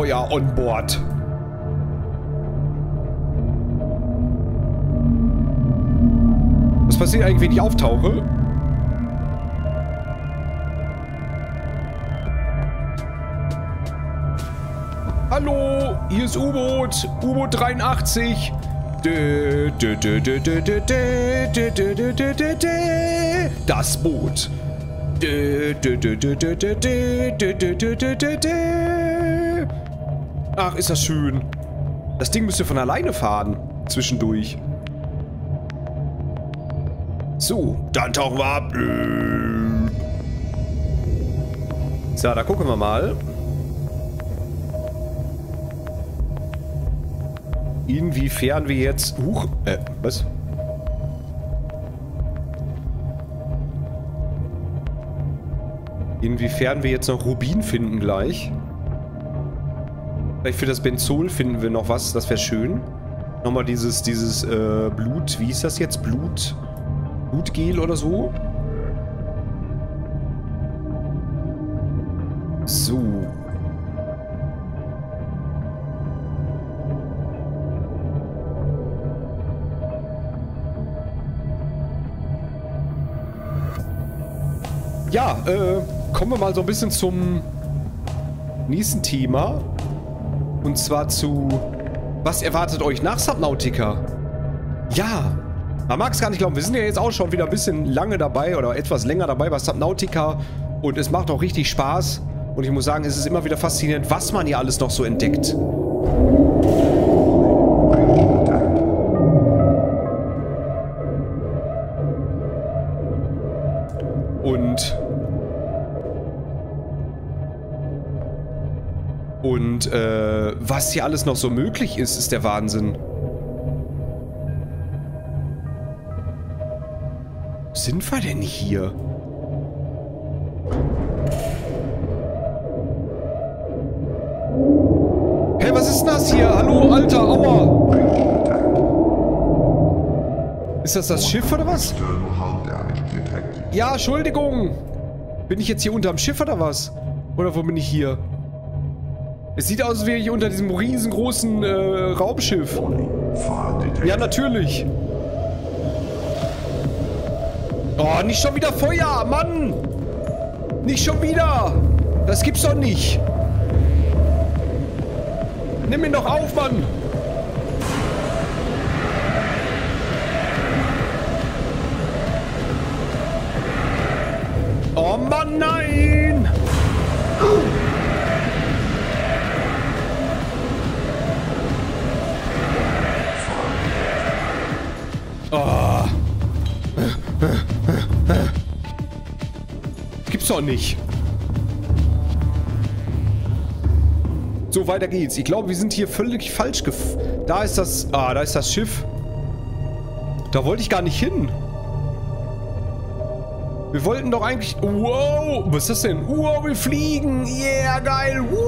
Feuer on Board. Was passiert eigentlich, wenn ich auftauche? Hallo, hier ist U-Boot. U-Boot 83. Das Boot. Ach, ist das schön. Das Ding müsste von alleine fahren. Zwischendurch. So, dann tauchen wir ab. So, da gucken wir mal. Inwiefern wir jetzt... Huch, was? Inwiefern wir jetzt noch Rubin finden gleich. Vielleicht für das Benzol finden wir noch was, das wäre schön. Nochmal dieses Blut, wie hieß das jetzt? Blutgel oder so. So. Ja, kommen wir mal so ein bisschen zum nächsten Thema. Und zwar zu... Was erwartet euch nach Subnautica? Ja! Man mag es gar nicht glauben, wir sind ja jetzt auch schon wieder ein bisschen lange dabei oder etwas länger dabei bei Subnautica. Und es macht auch richtig Spaß. Und ich muss sagen, es ist immer wieder faszinierend, was man hier alles noch so entdeckt. Und was hier alles noch so möglich ist, ist der Wahnsinn. Wo sind wir denn hier? Hey, was ist das hier? Hallo, Alter, aua! Ist das das Schiff oder was? Ja, Entschuldigung! Bin ich jetzt hier unterm Schiff oder was? Oder wo bin ich hier? Es sieht aus, als wäre ich unter diesem riesengroßen Raumschiff. Ja, natürlich. Oh, nicht schon wieder Feuer, Mann! Nicht schon wieder! Das gibt's doch nicht! Nimm ihn doch auf, Mann! Oh Mann, nein! Oh. Gibt's doch nicht. So, weiter geht's. Ich glaube, wir sind hier völlig falsch Da ist das... Ah, da ist das Schiff. Da wollte ich gar nicht hin. Wir wollten doch eigentlich... Wow, was ist das denn? Wow, wir fliegen. Yeah, geil. Woo.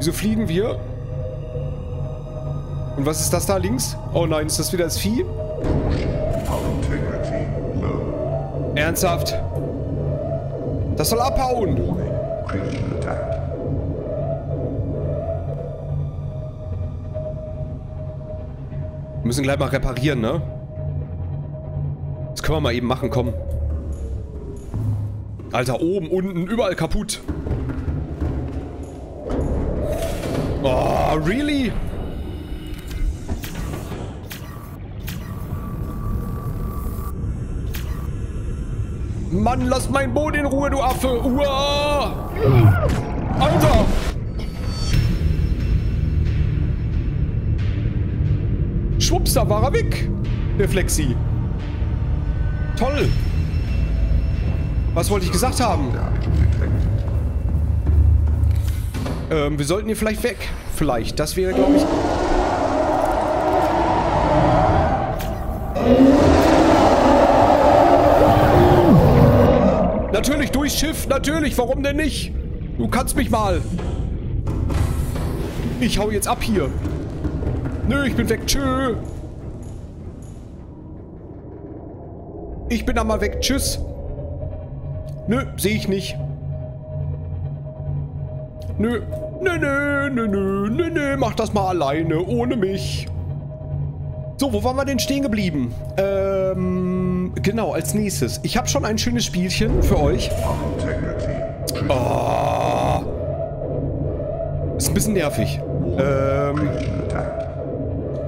Wieso fliegen wir? Und was ist das da links? Oh nein, ist das wieder das Vieh? Ernsthaft? Das soll abhauen! Wir müssen gleich mal reparieren, ne? Das können wir mal eben machen, komm. Alter, oben, unten, überall kaputt. Oh, really? Mann, lass mein Boot in Ruhe, du Affe. Uah. Alter! Schwupps, da war er weg. Der Flexi. Toll. Was wollte ich gesagt haben? Wir sollten hier vielleicht weg. Vielleicht. Das wäre, glaube ich... Natürlich, durchs Schiff. Natürlich. Warum denn nicht? Du kannst mich mal. Ich hau jetzt ab hier. Nö, ich bin weg. Tschö. Ich bin da mal weg. Tschüss. Nö, sehe ich nicht. Nö. Nö, nö, nö, nö, nö, nö. Mach das mal alleine, ohne mich. So, wo waren wir denn stehen geblieben? Genau, als nächstes. Ich habe schon ein schönes Spielchen für euch. Oh. Ist ein bisschen nervig.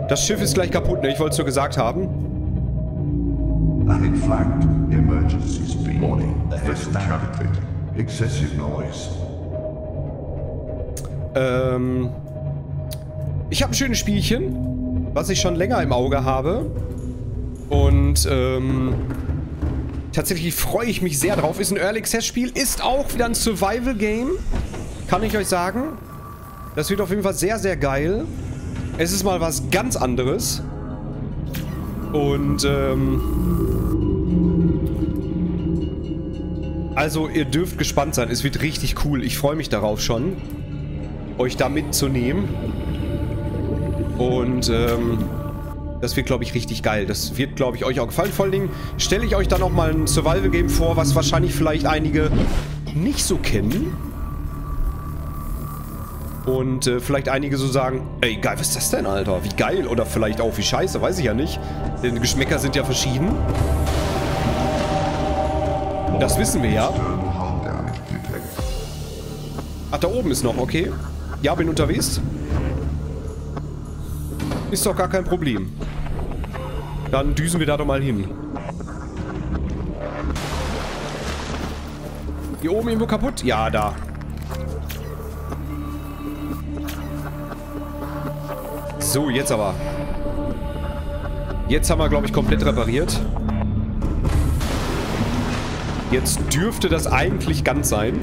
Das Schiff ist gleich kaputt, ne? Ich wollte es nur gesagt haben. In fact, emergency speed. Excessive noise. Ich habe ein schönes Spielchen, was ich schon länger im Auge habe. Und tatsächlich freue ich mich sehr drauf. Ist ein Early Access Spiel, ist auch wieder ein Survival Game, kann ich euch sagen. Das wird auf jeden Fall sehr, sehr geil. Es ist mal was ganz anderes. Und also ihr dürft gespannt sein, es wird richtig cool. Ich freue mich darauf schon, euch da mitzunehmen. Und das wird, glaube ich, richtig geil. Das wird, glaube ich, euch auch gefallen. Vor allen Dingen stelle ich euch dann auch mal ein Survival-Game vor, was wahrscheinlich vielleicht einige nicht so kennen. Und vielleicht einige so sagen, ey, geil, was ist das denn, Alter? Wie geil oder vielleicht auch wie scheiße, weiß ich ja nicht. Denn Geschmäcker sind ja verschieden. Das wissen wir ja. Ach, da oben ist noch, okay. Ja, bin unterwegs. Ist doch gar kein Problem. Dann düsen wir da doch mal hin. Hier oben irgendwo kaputt? Ja, da. So, jetzt aber. Jetzt haben wir, glaube ich, komplett repariert. Jetzt dürfte das eigentlich ganz sein.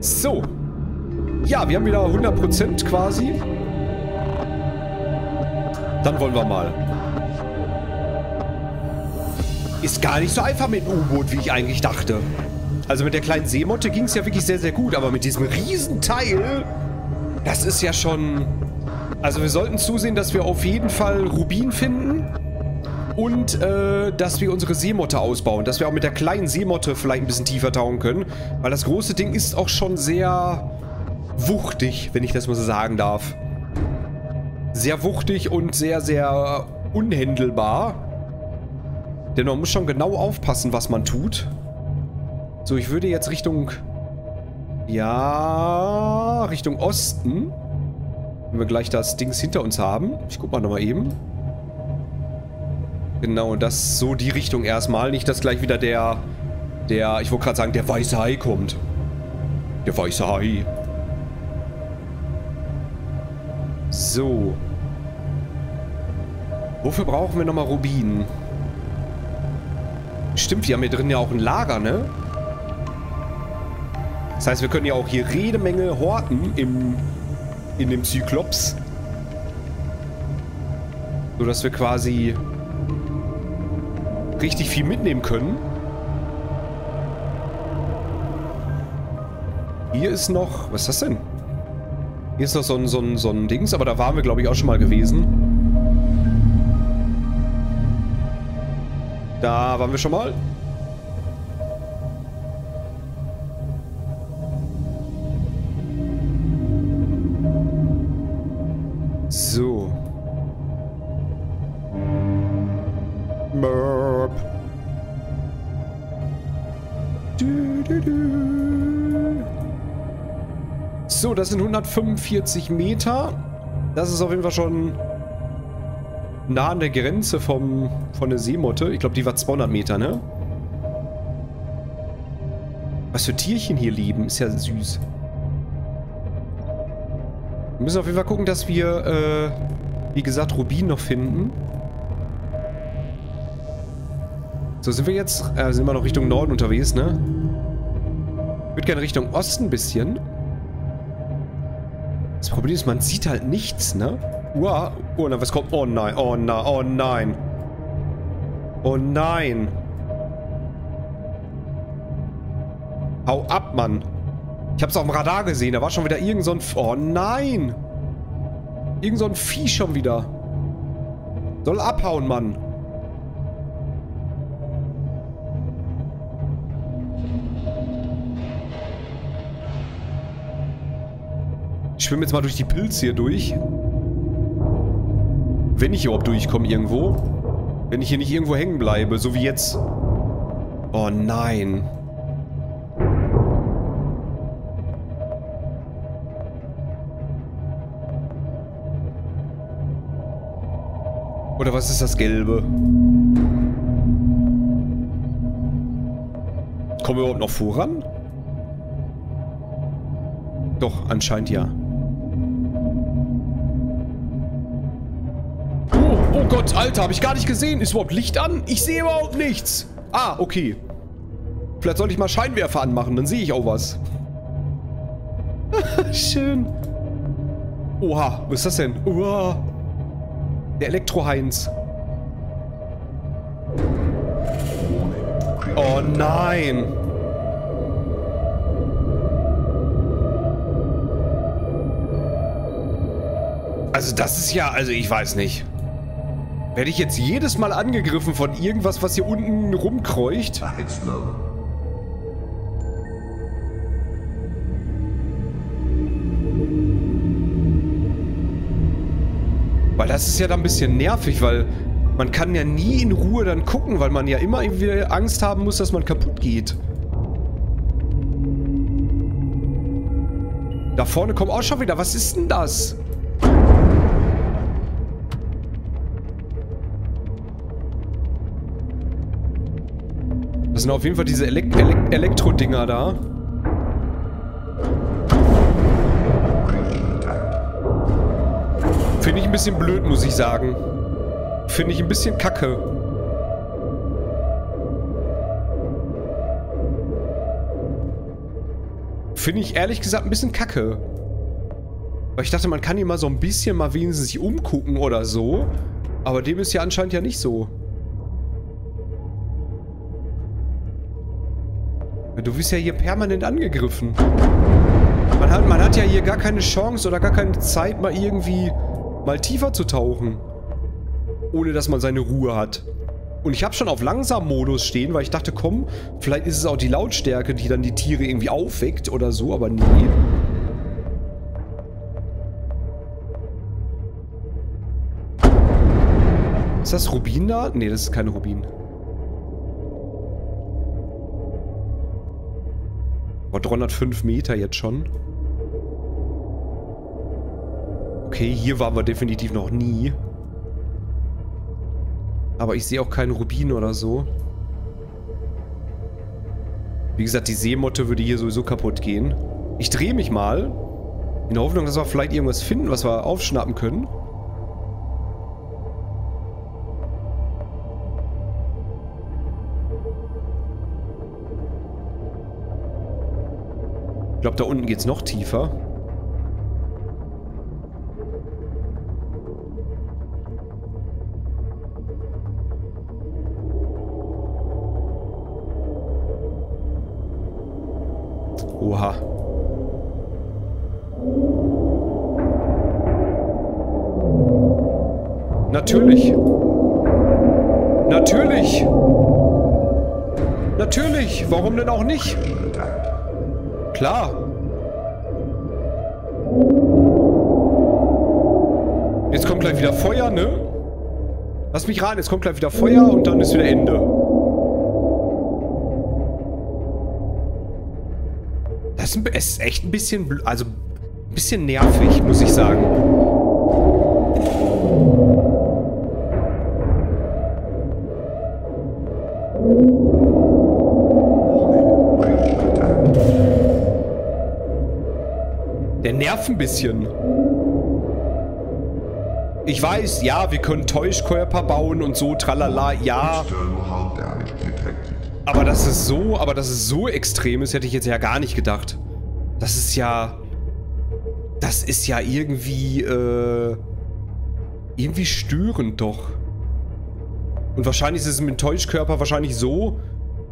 So. Ja, wir haben wieder 100% quasi. Dann wollen wir mal. Ist gar nicht so einfach mit dem U-Boot, wie ich eigentlich dachte. Also mit der kleinen Seemotte ging es ja wirklich sehr, sehr gut. Aber mit diesem Riesenteil, das ist ja schon... Also wir sollten zusehen, dass wir auf jeden Fall Rubin finden. Und dass wir unsere Seemotte ausbauen. Dass wir auch mit der kleinen Seemotte vielleicht ein bisschen tiefer tauchen können. Weil das große Ding ist auch schon sehr... wuchtig, wenn ich das mal so sagen darf. Sehr wuchtig und sehr, sehr unhändelbar. Denn man muss schon genau aufpassen, was man tut. So, ich würde jetzt Richtung... Ja... Richtung Osten. Wenn wir gleich das Dings hinter uns haben. Ich guck mal nochmal eben. Genau, das... So die Richtung erstmal. Nicht, dass gleich wieder der... Ich wollte gerade sagen, der weiße Hai kommt. Der weiße Hai... So. Wofür brauchen wir nochmal Rubin? Stimmt, wir haben hier drin ja auch ein Lager, ne? Das heißt, wir können ja auch hier jede Menge horten in dem Zyklops. Sodass wir quasi richtig viel mitnehmen können. Hier ist noch... Was ist das denn? Hier ist noch so ein Dings, aber da waren wir, glaube ich, auch schon mal gewesen. Da waren wir schon mal. So. Merp. Du, du, du. So, das sind 145 Meter. Das ist auf jeden Fall schon nah an der Grenze von der Seemotte. Ich glaube, die war 200 Meter, ne? Was für Tierchen hier leben, ist ja süß. Wir müssen auf jeden Fall gucken, dass wir, wie gesagt, Rubin noch finden. So, sind wir jetzt, sind wir noch Richtung Norden unterwegs, ne? Ich würde gerne Richtung Osten ein bisschen. Das Problem ist, man sieht halt nichts, ne? Wow. Oh nein, was kommt? Oh nein, oh nein, oh nein. Oh nein. Hau ab, Mann. Ich hab's auf dem Radar gesehen, da war schon wieder irgend so ein... Oh nein. Irgend so ein Vieh schon wieder. Soll abhauen, Mann. Ich schwimme jetzt mal durch die Pilze hier durch. Wenn ich überhaupt durchkomme irgendwo. Wenn ich hier nicht irgendwo hängen bleibe, so wie jetzt. Oh nein. Oder was ist das Gelbe? Kommen wir überhaupt noch voran? Doch, anscheinend ja. Oh Gott, Alter, habe ich gar nicht gesehen. Ist überhaupt Licht an? Ich sehe überhaupt nichts. Ah, okay. Vielleicht sollte ich mal Scheinwerfer anmachen, dann sehe ich auch was. Schön. Oha, was ist das denn? Uah. Der Elektroheinz. Oh nein. Also das ist ja, also ich weiß nicht. Werde ich jetzt jedes Mal angegriffen von irgendwas, was hier unten rumkreucht? Weil das ist ja dann ein bisschen nervig, weil man kann ja nie in Ruhe dann gucken, weil man ja immer irgendwie Angst haben muss, dass man kaputt geht. Da vorne kommt auch schon wieder. Was ist denn das? Das sind auf jeden Fall diese Elektro-Dinger da. Finde ich ein bisschen blöd, muss ich sagen. Finde ich ein bisschen kacke. Finde ich ehrlich gesagt ein bisschen kacke. Weil ich dachte, man kann hier mal so ein bisschen mal wenigstens sich umgucken oder so. Aber dem ist ja anscheinend ja nicht so. Du wirst ja hier permanent angegriffen. Man hat ja hier gar keine Chance oder gar keine Zeit, mal irgendwie mal tiefer zu tauchen. Ohne, dass man seine Ruhe hat. Und ich habe schon auf Langsam-Modus stehen, weil ich dachte, komm, vielleicht ist es auch die Lautstärke, die dann die Tiere irgendwie aufweckt oder so, aber nee. Ist das Rubin da? Nee, das ist kein Rubin. Boah, 305 Meter jetzt schon. Okay, hier waren wir definitiv noch nie. Aber ich sehe auch keinen Rubin oder so. Wie gesagt, die Seemotte würde hier sowieso kaputt gehen. Ich drehe mich mal. In der Hoffnung, dass wir vielleicht irgendwas finden, was wir aufschnappen können. Ich glaube, da unten geht's noch tiefer. Oha. Natürlich. Natürlich. Natürlich. Warum denn auch nicht? Klar. Jetzt kommt gleich wieder Feuer, ne? Lass mich ran, jetzt kommt gleich wieder Feuer und dann ist wieder Ende. Das ist echt ein bisschen, also ein bisschen nervig, muss ich sagen. Der nervt ein bisschen. Ich weiß, ja, wir können Täuschkörper bauen und so, tralala, ja. Aber dass es so extrem ist, hätte ich jetzt ja gar nicht gedacht. Das ist ja irgendwie, irgendwie störend doch. Und wahrscheinlich ist es mit dem Täuschkörper wahrscheinlich so,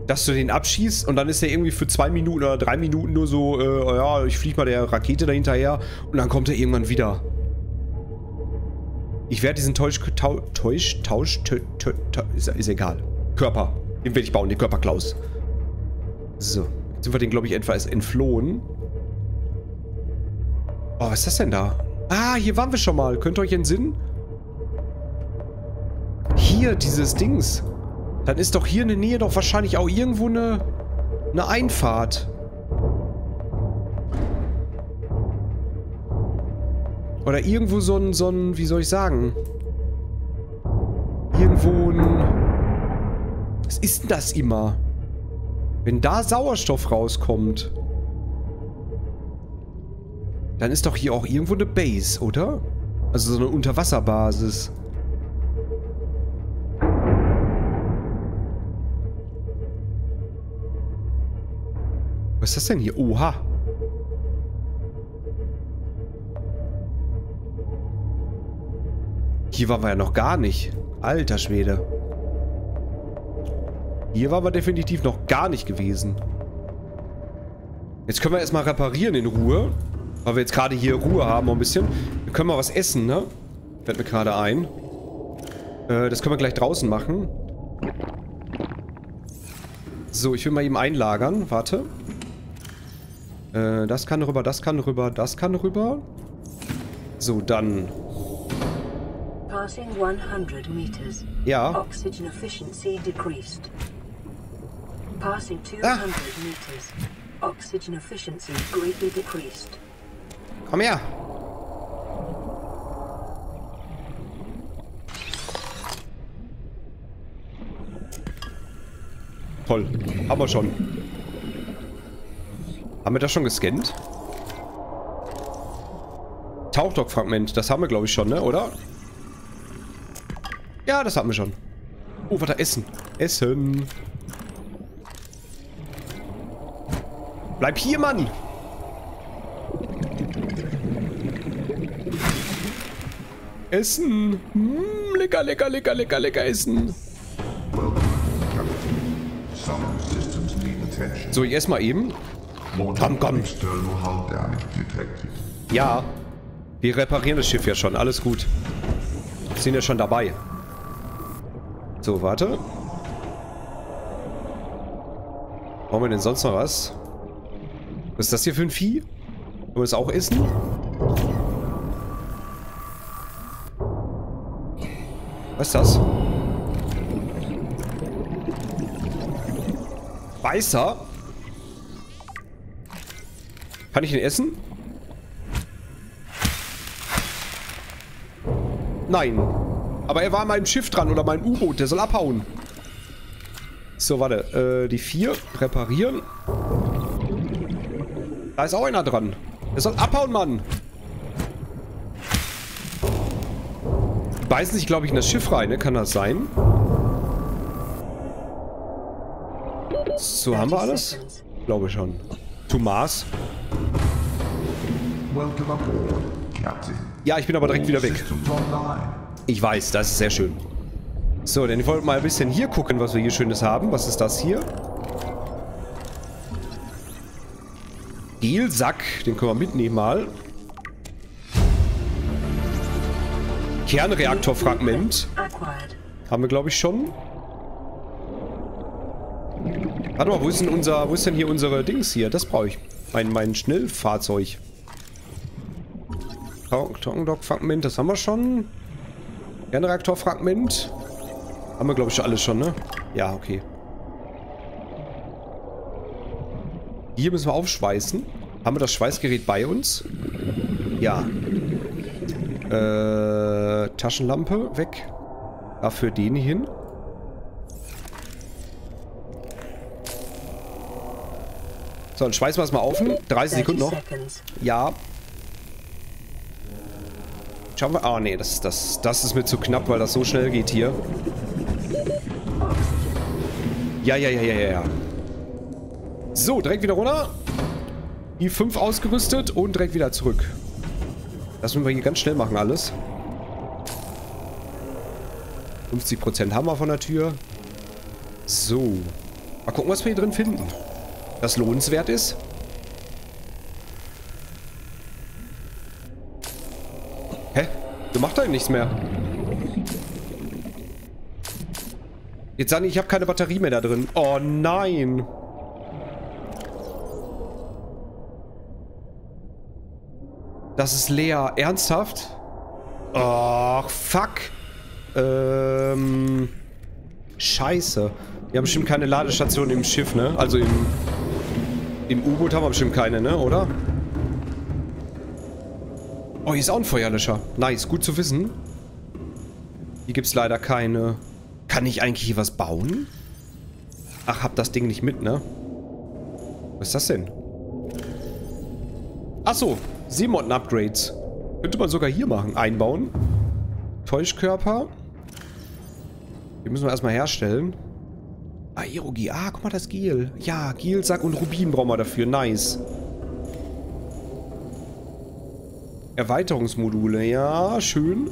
dass du den abschießt und dann ist er irgendwie für 2 Minuten oder 3 Minuten nur so, ja, ich fliege mal der Rakete dahinterher und dann kommt er irgendwann wieder. Ich werde diesen ist egal. Körper. Den werde ich bauen, den Körperklaus. So. Jetzt sind wir den, glaube ich, etwas entflohen. Oh, was ist das denn da? Ah, hier waren wir schon mal. Könnt ihr euch entsinnen? Hier, dieses Dings. Dann ist doch hier in der Nähe doch wahrscheinlich auch irgendwo eine Einfahrt. Oder irgendwo so ein, wie soll ich sagen? Irgendwo ein... Was ist denn das immer? Wenn da Sauerstoff rauskommt, dann ist doch hier auch irgendwo eine Base, oder? Also so eine Unterwasserbasis. Was ist das denn hier? Oha! Hier waren wir ja noch gar nicht. Alter Schwede. Hier waren wir definitiv noch gar nicht gewesen. Jetzt können wir erstmal reparieren in Ruhe. Weil wir jetzt gerade hier Ruhe haben, ein bisschen. Wir können mal was essen, ne? Fällt mir gerade ein. Das können wir gleich draußen machen. So, ich will mal eben einlagern. Warte. Das kann rüber, das kann rüber, das kann rüber. So, dann. Passing 100 meters. Ja. Oxygen efficiency decreased. Passing 200 meters. Oxygen efficiency greatly decreased. Komm her. Toll, haben wir schon. Haben wir das schon gescannt? Tauchdock-Fragment, das haben wir, glaube ich, schon, ne? Oder? Ja, das haben wir schon. Oh, warte, Essen. Essen. Bleib hier, Mann! Essen. Lecker, lecker, lecker, lecker, lecker Essen. So, ich esse mal eben. Komm, komm. Ja. Wir reparieren das Schiff ja schon. Alles gut. Wir sind ja schon dabei. So, warte. Brauchen wir denn sonst noch was? Was ist das hier für ein Vieh? Wollen wir das auch essen? Was ist das? Weißer? Kann ich ihn essen? Nein. Aber er war an meinem Schiff dran oder mein U-Boot. Der soll abhauen. So, warte. Die 4 reparieren. Da ist auch einer dran. Der soll abhauen, Mann. Die beißen sich, glaube ich, in das Schiff rein, ne? Kann das sein? So, haben wir alles? Glaube schon. To Mars. Ja, ich bin aber direkt wieder weg. Ich weiß, das ist sehr schön. So, denn ich wollte mal ein bisschen hier gucken, was wir hier Schönes haben. Was ist das hier? Geelsack. Den können wir mitnehmen mal. Kernreaktorfragment. Haben wir, glaube ich, schon. Warte mal, wo ist denn hier unsere Dings hier? Das brauche ich. Mein Schnellfahrzeug. Tankdock-Fragment, das haben wir schon. Generator-Fragment. Haben wir, glaube ich, alles schon, ne? Ja, okay. Hier müssen wir aufschweißen. Haben wir das Schweißgerät bei uns? Ja. Taschenlampe weg. Dafür den hin. So, dann schweißen wir es mal auf. 30 Sekunden noch. Ja. Schauen wir... Ah, nee, das ist mir zu knapp, weil das so schnell geht hier. Ja. So, direkt wieder runter. Die 5 ausgerüstet und direkt wieder zurück. Das müssen wir hier ganz schnell machen, alles. 50% haben wir von der Tür. So. Mal gucken, was wir hier drin finden. Das lohnenswert ist. Hä? Der macht eigentlich nichts mehr. Jetzt sagen die, ich habe keine Batterie mehr da drin. Oh nein. Das ist leer. Ernsthaft? Ach, fuck. Scheiße. Wir haben bestimmt keine Ladestation im Schiff, ne? Also im U-Boot haben wir bestimmt keine, ne? Oder? Oh, hier ist auch ein Feuerlöscher. Nice, gut zu wissen. Hier gibt es leider keine. Kann ich eigentlich hier was bauen? Ach, hab das Ding nicht mit, ne? Was ist das denn? Achso, Seemoden-Upgrades. Könnte man sogar hier machen. Einbauen. Täuschkörper. Die müssen wir erstmal herstellen. Aerogie. Ah, guck mal, das Gel. Ja, Geelsack und Rubin brauchen wir dafür. Nice. Erweiterungsmodule. Ja, schön.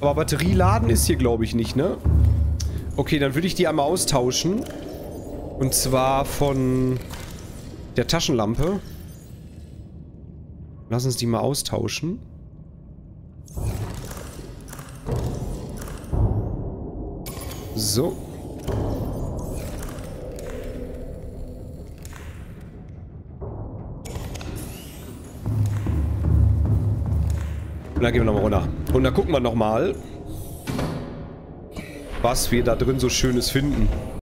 Aber Batterie laden ist hier, glaube ich, nicht, ne? Okay, dann würde ich die einmal austauschen. Und zwar von der Taschenlampe. Lass uns die mal austauschen. So. Und dann gehen wir nochmal runter. Und dann gucken wir nochmal, was wir da drin so Schönes finden.